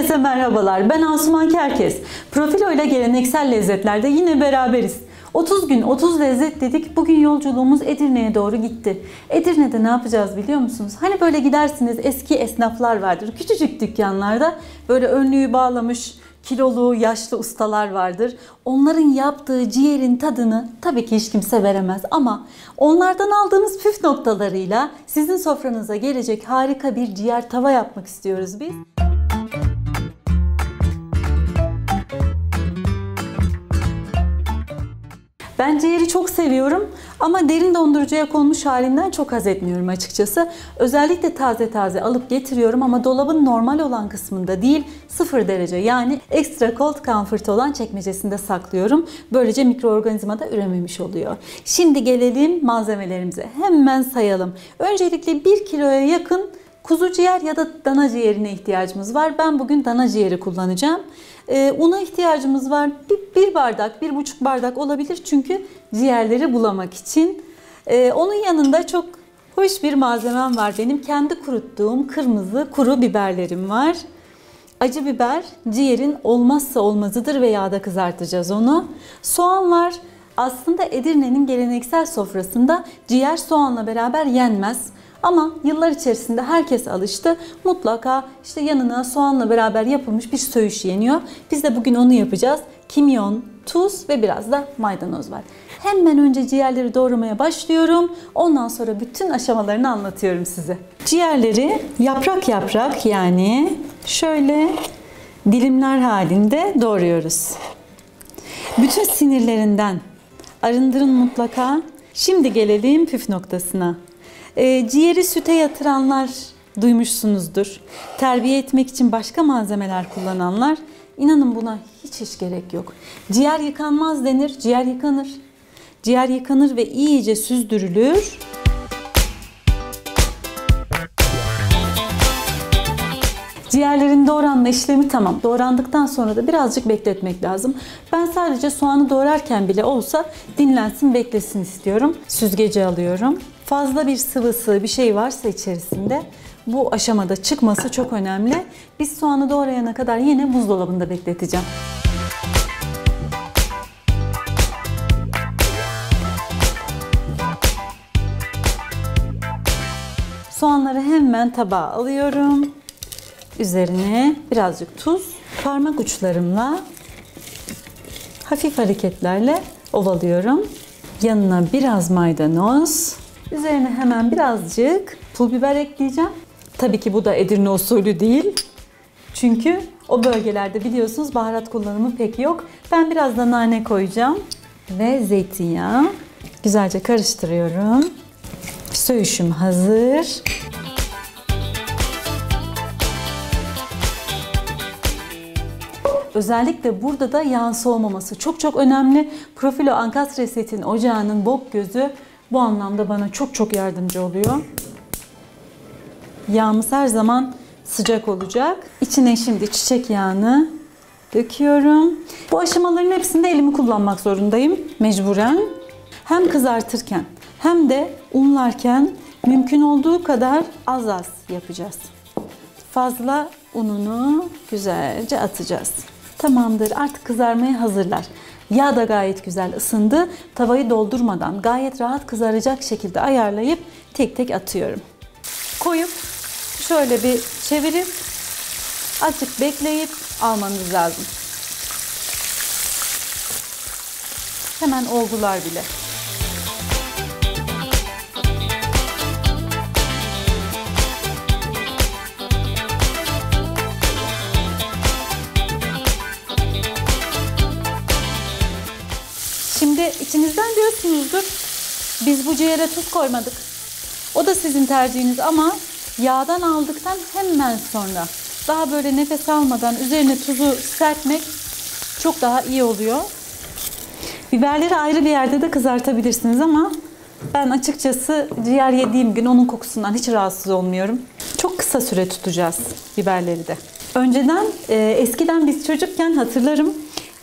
Herkese merhabalar. Ben Asuman Kerkez. Profilo ile geleneksel lezzetlerde yine beraberiz. 30 gün 30 lezzet dedik. Bugün yolculuğumuz Edirne'ye doğru gitti. Edirne'de ne yapacağız biliyor musunuz? Hani böyle gidersiniz, eski esnaflar vardır. Küçücük dükkanlarda böyle önlüğü bağlamış kilolu, yaşlı ustalar vardır. Onların yaptığı ciğerin tadını tabii ki hiç kimse veremez ama onlardan aldığımız püf noktalarıyla sizin sofranıza gelecek harika bir ciğer tava yapmak istiyoruz biz. Ben ciğeri çok seviyorum ama derin dondurucuya konmuş halinden çok haz etmiyorum açıkçası. Özellikle taze taze alıp getiriyorum ama dolabın normal olan kısmında değil, 0 derece yani ekstra cold comfort olan çekmecesinde saklıyorum. Böylece mikroorganizma da ürememiş oluyor. Şimdi gelelim malzemelerimize. Hemen sayalım. Öncelikle 1 kiloya yakın kuzu ciğer ya da dana ciğerine ihtiyacımız var. Ben bugün dana ciğeri kullanacağım. Una ihtiyacımız var. Bir bardak, 1,5 bardak olabilir çünkü ciğerleri bulamak için. Onun yanında çok hoş bir malzemem var benim. Kendi kuruttuğum kırmızı kuru biberlerim var. Acı biber ciğerin olmazsa olmazıdır ve yağda kızartacağız onu. Soğan var. Aslında Edirne'nin geleneksel sofrasında ciğer soğanla beraber yenmez. Ama yıllar içerisinde herkes alıştı. Mutlaka işte yanına soğanla beraber yapılmış bir söğüş yeniyor. Biz de bugün onu yapacağız. Kimyon, tuz ve biraz da maydanoz var. Hemen önce ciğerleri doğramaya başlıyorum. Ondan sonra bütün aşamalarını anlatıyorum size. Ciğerleri yaprak yaprak yani şöyle dilimler halinde doğruyoruz. Bütün sinirlerinden arındırın mutlaka. Şimdi gelelim püf noktasına. Ciğeri süte yatıranlar duymuşsunuzdur. Terbiye etmek için başka malzemeler kullananlar, inanın buna hiç gerek yok. Ciğer yıkanmaz denir, ciğer yıkanır. Ciğer yıkanır ve iyice süzdürülür. Ciğerlerin doğranma işlemi tamam. Doğrandıktan sonra da birazcık bekletmek lazım. Ben sadece soğanı doğrarken bile olsa dinlensin, beklesin istiyorum. Süzgece alıyorum. Fazla bir sıvısı, bir şey varsa içerisinde bu aşamada çıkması çok önemli. Biz soğanı doğrayana kadar yine buzdolabında bekleteceğim. Soğanları hemen tabağa alıyorum. Üzerine birazcık tuz, parmak uçlarımla hafif hareketlerle ovalıyorum. Yanına biraz maydanoz, üzerine hemen birazcık pul biber ekleyeceğim. Tabii ki bu da Edirne usulü değil. Çünkü o bölgelerde biliyorsunuz baharat kullanımı pek yok. Ben biraz da nane koyacağım ve zeytinyağı. Güzelce karıştırıyorum. Söğüşüm hazır. Özellikle burada da yağın soğumaması çok önemli. Profilo Ankastresetin ocağının bok gözü bu anlamda bana çok yardımcı oluyor. Yağımız her zaman sıcak olacak. İçine şimdi çiçek yağını döküyorum. Bu aşamaların hepsinde elimi kullanmak zorundayım mecburen. Hem kızartırken hem de unlarken mümkün olduğu kadar az yapacağız. Fazla ununu güzelce atacağız. Tamamdır, artık kızarmaya hazırlar. Yağ da gayet güzel ısındı. Tavayı doldurmadan gayet rahat kızaracak şekilde ayarlayıp tek tek atıyorum. Koyup şöyle bir çevirip azıcık bekleyip almanız lazım. Hemen oldular bile. Şimdi içinizden diyorsunuzdur, biz bu ciğere tuz koymadık. O da sizin tercihiniz ama yağdan aldıktan hemen sonra daha böyle nefes almadan üzerine tuzu serpmek çok daha iyi oluyor. Biberleri ayrı bir yerde de kızartabilirsiniz ama ben açıkçası ciğer yediğim gün onun kokusundan hiç rahatsız olmuyorum. Çok kısa süre tutacağız biberleri de. Önceden, eskiden biz çocukken hatırlarım,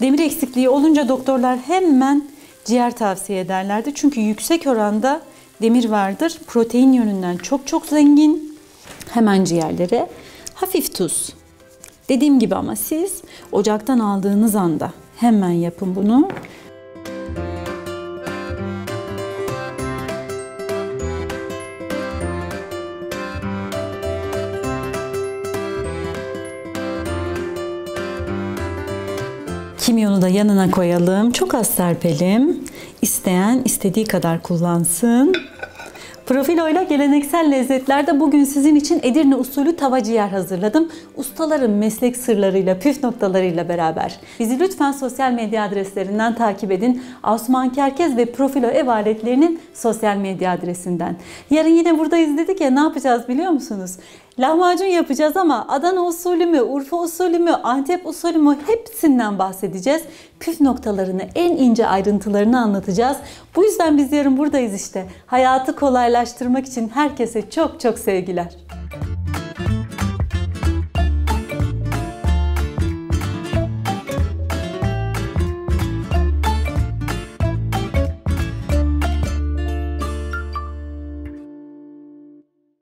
demir eksikliği olunca doktorlar hemen ciğer tavsiye ederlerdi. Çünkü yüksek oranda demir vardır. Protein yönünden çok zengin. Hemen ciğerlere hafif tuz, Dediğim gibi ama siz ocaktan aldığınız anda hemen yapın bunu. Kimyonu da yanına koyalım. Çok az serpelim. İsteyen istediği kadar kullansın. Profilo ile geleneksel lezzetlerde bugün sizin için Edirne usulü tava ciğer hazırladım. Ustaların meslek sırlarıyla, püf noktalarıyla beraber. Bizi lütfen sosyal medya adreslerinden takip edin. Asuman Kerkez ve Profilo Ev Aletlerinin sosyal medya adresinden. Yarın yine buradayız dedik ya, ne yapacağız biliyor musunuz? Lahmacun yapacağız ama Adana usulü mü, Urfa usulü mü, Antep usulü mü, hepsinden bahsedeceğiz. Püf noktalarını, en ince ayrıntılarını anlatacağız. Bu yüzden biz yarın buradayız işte. Hayatı kolaylaştırmak için herkese çok çok sevgiler.